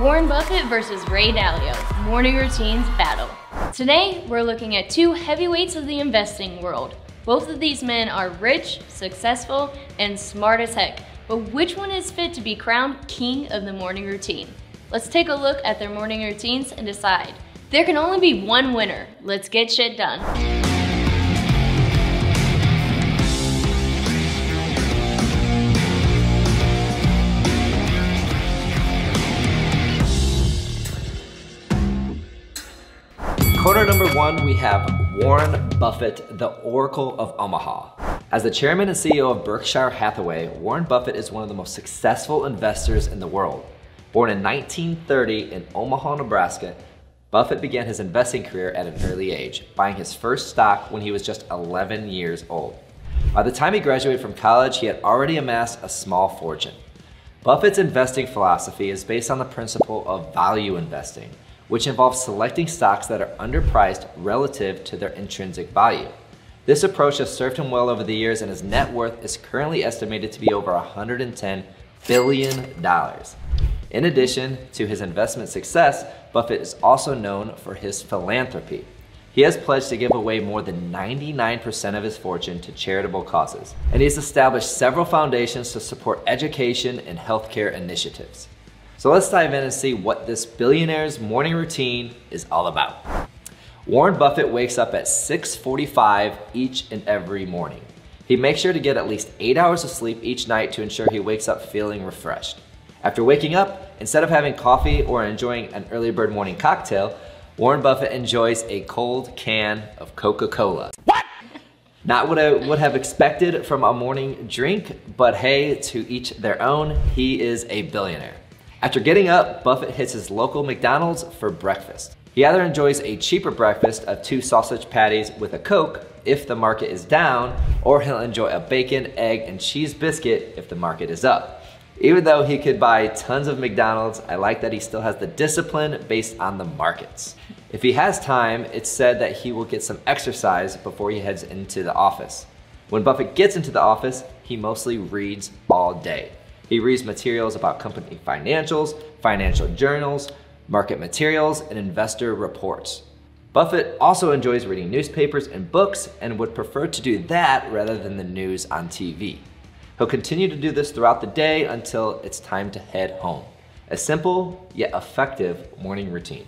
Warren Buffett versus Ray Dalio, morning routines battle. Today, we're looking at two heavyweights of the investing world. Both of these men are rich, successful, and smart as heck, but which one is fit to be crowned king of the morning routine? Let's take a look at their morning routines and decide. There can only be one winner. Let's get shit done. Corner number one, we have Warren Buffett, the Oracle of Omaha. As the chairman and CEO of Berkshire Hathaway, Warren Buffett is one of the most successful investors in the world. Born in 1930 in Omaha, Nebraska, Buffett began his investing career at an early age, buying his first stock when he was just 11 years old. By the time he graduated from college, he had already amassed a small fortune. Buffett's investing philosophy is based on the principle of value investing, which involves selecting stocks that are underpriced relative to their intrinsic value. This approach has served him well over the years, and his net worth is currently estimated to be over $110 billion. In addition to his investment success, Buffett is also known for his philanthropy. He has pledged to give away more than 99% of his fortune to charitable causes, and he's established several foundations to support education and healthcare initiatives. So let's dive in and see what this billionaire's morning routine is all about. Warren Buffett wakes up at 6:45 each and every morning. He makes sure to get at least 8 hours of sleep each night to ensure he wakes up feeling refreshed. After waking up, instead of having coffee or enjoying an early bird morning cocktail, Warren Buffett enjoys a cold can of Coca-Cola. What? Not what I would have expected from a morning drink, but hey, to each their own. He is a billionaire. After getting up, Buffett hits his local McDonald's for breakfast. He either enjoys a cheaper breakfast of 2 sausage patties with a Coke if the market is down, or he'll enjoy a bacon, egg, and cheese biscuit if the market is up. Even though he could buy tons of McDonald's, I like that he still has the discipline based on the markets. If he has time, it's said that he will get some exercise before he heads into the office. When Buffett gets into the office, he mostly reads all day. He reads materials about company financials, financial journals, market materials, and investor reports. Buffett also enjoys reading newspapers and books and would prefer to do that rather than the news on TV. He'll continue to do this throughout the day until it's time to head home. A simple yet effective morning routine.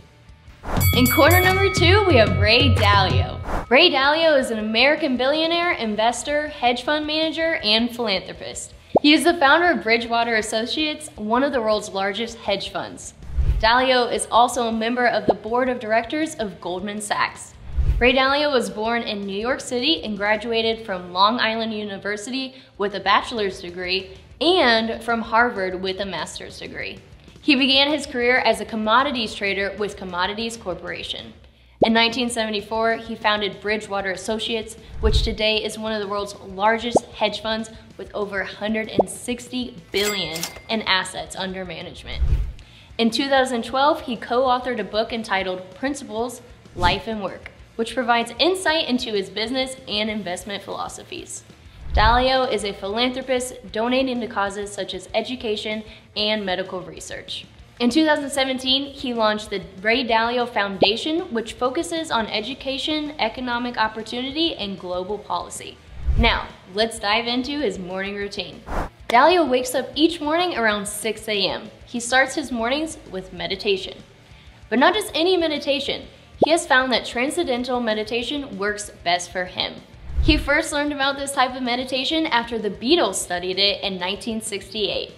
In corner number two, we have Ray Dalio. Ray Dalio is an American billionaire, investor, hedge fund manager, and philanthropist. He is the founder of Bridgewater Associates, one of the world's largest hedge funds. Dalio is also a member of the board of directors of Goldman Sachs. Ray Dalio was born in New York City and graduated from Long Island University with a bachelor's degree and from Harvard with a master's degree. He began his career as a commodities trader with Commodities Corporation. In 1974, he founded Bridgewater Associates, which today is one of the world's largest hedge funds with over $160 billion in assets under management. In 2012, he co-authored a book entitled Principles, Life and Work, which provides insight into his business and investment philosophies. Dalio is a philanthropist, donating to causes such as education and medical research. In 2017, he launched the Ray Dalio Foundation, which focuses on education, economic opportunity, and global policy. Now, let's dive into his morning routine. Dalio wakes up each morning around 6 a.m. He starts his mornings with meditation. But not just any meditation. He has found that transcendental meditation works best for him. He first learned about this type of meditation after the Beatles studied it in 1968.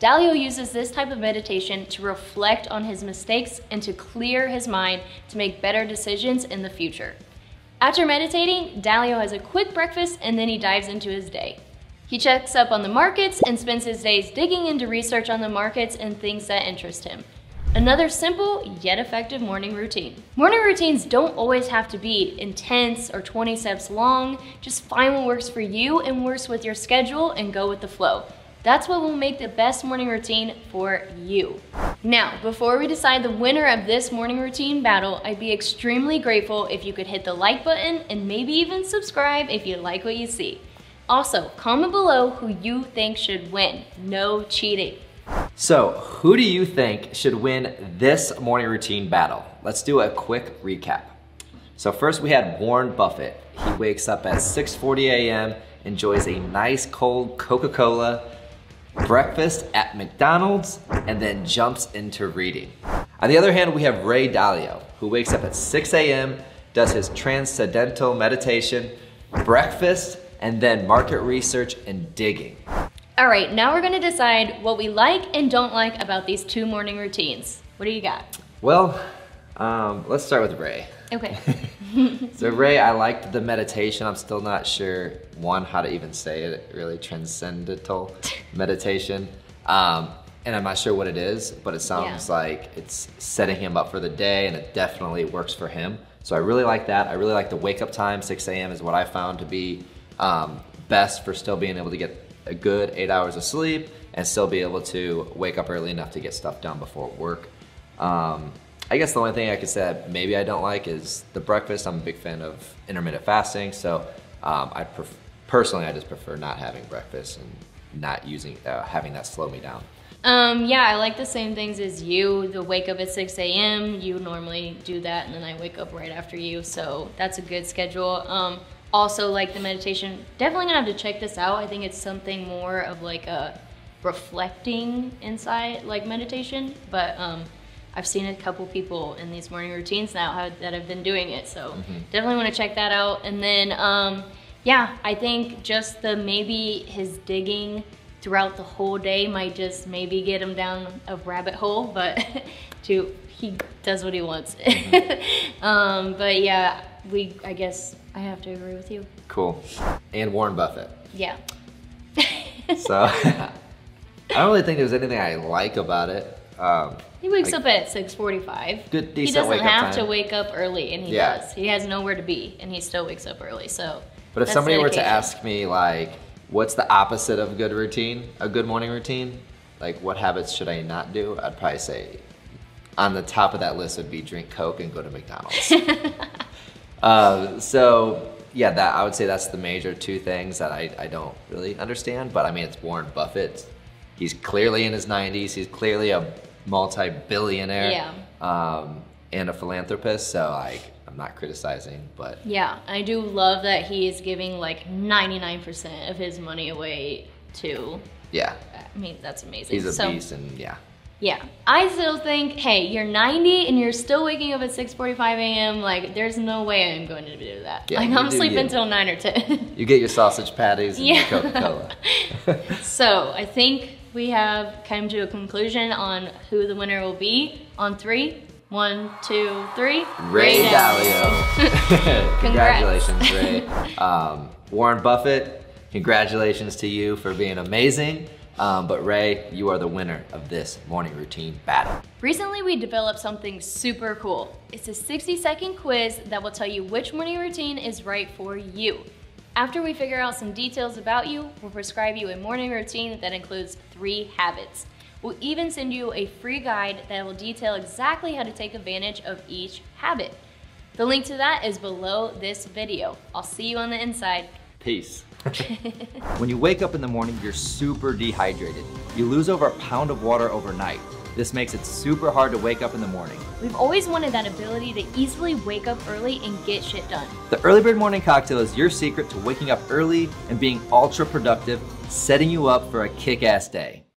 Dalio uses this type of meditation to reflect on his mistakes and to clear his mind to make better decisions in the future. After meditating, Dalio has a quick breakfast and then he dives into his day. He checks up on the markets and spends his days digging into research on the markets and things that interest him. Another simple yet effective morning routine. Morning routines don't always have to be intense or 20 steps long. Just find what works for you and works with your schedule and go with the flow. That's what will make the best morning routine for you. Now, before we decide the winner of this morning routine battle, I'd be extremely grateful if you could hit the like button and maybe even subscribe if you like what you see. Also, comment below who you think should win. No cheating. So who do you think should win this morning routine battle? Let's do a quick recap. So first we had Warren Buffett. He wakes up at 6:40 a.m., enjoys a nice cold Coca-Cola, breakfast at McDonald's, and then jumps into reading. On the other hand, we have Ray Dalio, who wakes up at 6 a.m., does his transcendental meditation, breakfast, and then market research and digging. All right, now we're gonna decide what we like and don't like about these two morning routines. What do you got? Well, let's start with Ray. Okay. So Ray, I liked the meditation. I'm still not sure, one, how to even say it, really, transcendental meditation. And I'm not sure what it is, but it sounds like it's setting him up for the day, and it definitely works for him. So I really like that. I really like the wake up time. 6 a.m. is what I found to be best for still being able to get a good 8 hours of sleep and still be able to wake up early enough to get stuff done before work. I guess the only thing I could say that maybe I don't like is the breakfast. I'm a big fan of intermittent fasting, so I just prefer not having breakfast and not using having that slow me down. Yeah, I like the same things as you. The wake up at 6 a.m., you normally do that, and then I wake up right after you, so that's a good schedule. Also like the meditation. Definitely gonna have to check this out. I think it's something more of like a reflecting insight, like meditation, but I've seen a couple people in these morning routines now that have been doing it, so definitely wanna check that out. And then, yeah, I think just maybe his digging throughout the whole day might just maybe get him down a rabbit hole, but he does what he wants. But yeah, I guess I have to agree with you. Cool. And Warren Buffett. Yeah. So I don't really think there's anything I like about it. He wakes up at 6:45. Good, decent wake up time. He doesn't have to wake up early, and he does. He has nowhere to be, and he still wakes up early, so. But if somebody were to ask me, like, what's the opposite of good routine, a good morning routine? Like, what habits should I not do? I'd probably say on the top of that list would be drink Coke and go to McDonald's. So yeah, I would say that's the major two things that I don't really understand, but I mean, it's Warren Buffett. He's clearly in his 90s. He's clearly a multi-billionaire and a philanthropist, so like, I'm not criticizing, but. Yeah, I do love that he is giving like 99% of his money away to. Yeah. I mean, that's amazing. He's a beast, and yeah. Yeah, I still think, hey, you're 90 and you're still waking up at 6:45 a.m. Like, there's no way I'm going to do that. Yeah, like, I'm sleeping until 9 or 10. You get your sausage patties and your Coca-Cola. So I think we have come to a conclusion on who the winner will be on 3, 1, 2, 3. Ray Dalio. Congratulations, Ray. Warren Buffett, congratulations to you for being amazing. But Ray, you are the winner of this morning routine battle. Recently, we developed something super cool. It's a 60-second quiz that will tell you which morning routine is right for you. After we figure out some details about you, we'll prescribe you a morning routine that includes 3 habits. We'll even send you a free guide that will detail exactly how to take advantage of each habit. The link to that is below this video. I'll see you on the inside. Peace. When you wake up in the morning, you're super dehydrated. You lose over a pound of water overnight. This makes it super hard to wake up in the morning. We've always wanted that ability to easily wake up early and get shit done. The Early Bird Morning Cocktail is your secret to waking up early and being ultra productive, setting you up for a kick-ass day.